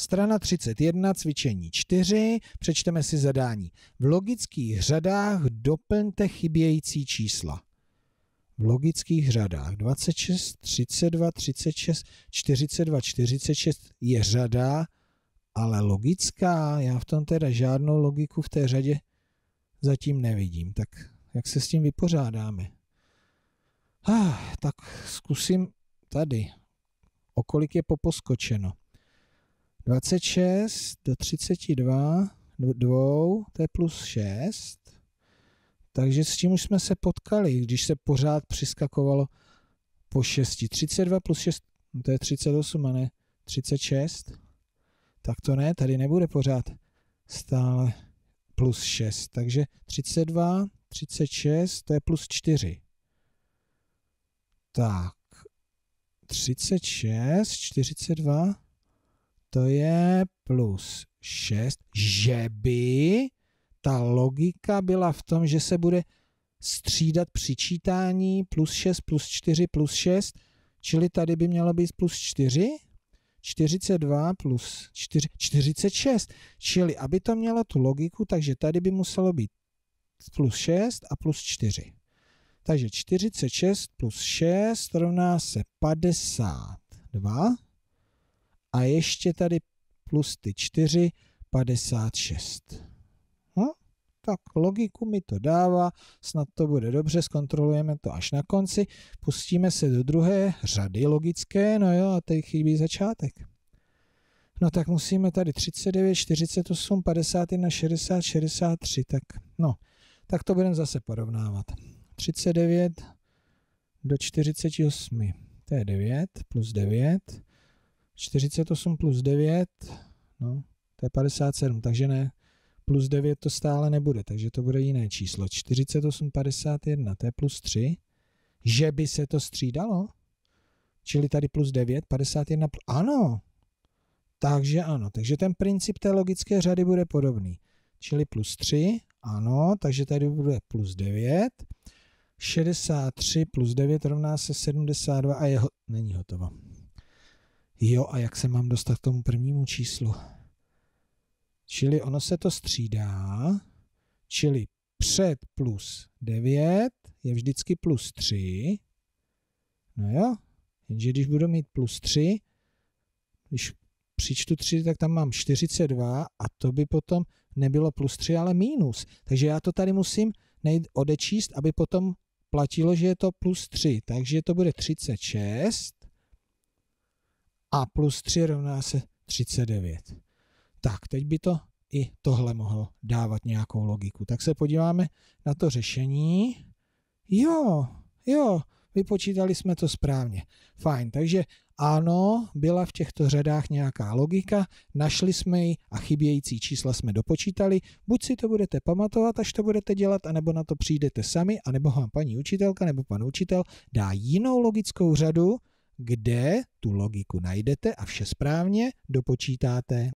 Strana 31, cvičení 4, přečteme si zadání. V logických řadách doplňte chybějící čísla. V logických řadách 26, 32, 36, 42, 46 je řada, ale logická. Já v tom teda žádnou logiku v té řadě zatím nevidím. Tak jak se s tím vypořádáme? Tak zkusím tady, o kolik je poposkočeno. 26 do 32, to je plus 6. Takže s tím už jsme se potkali, když se pořád přiskakovalo po 6. 32 plus 6, to je 38 a ne 36. Tak to ne, tady nebude pořád stále plus 6. Takže 32, 36, to je plus 4. Tak, 36, 42, to je plus 6, že by ta logika byla v tom, že se bude střídat přičítání plus 6, plus 4, plus 6, čili tady by mělo být plus 4, 42 plus 4, 46, čili aby to mělo tu logiku, takže tady by muselo být plus 6 a plus 4. Takže 46 plus 6 rovná se 52 a ještě tady plus ty 4, 56. Tak logiku mi to dává, snad to bude dobře, zkontrolujeme to až na konci. Pustíme se do druhé řady logické, no jo, a teď chybí začátek. No tak musíme tady 39, 48, 51, 60, 63, tak no, tak to budeme zase porovnávat. 39 do 48, to je 9, plus 9, 48 plus 9, no, to je 57, takže ne, plus 9 to stále nebude, takže to bude jiné číslo. 48, 51, to je plus 3, že by se to střídalo, čili tady plus 9, 51, ano, takže ano, takže ten princip té logické řady bude podobný, čili plus 3, ano, takže tady bude plus 9, 63 plus 9 rovná se 72 a je není hotovo. Jo, a jak se mám dostat k tomu prvnímu číslu? Čili ono se to střídá, čili před plus 9 je vždycky plus 3. No jo, jenže když budu mít plus 3, když přičtu 3, tak tam mám 42 a to by potom nebylo plus 3, ale mínus. Takže já to tady musím odečíst, aby potom platilo, že je to plus 3. Takže to bude 36 a plus 3 rovná se 39. Tak, teď by to i tohle mohlo dávat nějakou logiku. Tak se podíváme na to řešení. Jo, vypočítali jsme to správně. Fajn, takže ano, byla v těchto řadách nějaká logika, našli jsme ji a chybějící čísla jsme dopočítali. Buď si to budete pamatovat, až to budete dělat, anebo na to přijdete sami, anebo vám paní učitelka nebo pan učitel dá jinou logickou řadu, kde tu logiku najdete a vše správně dopočítáte.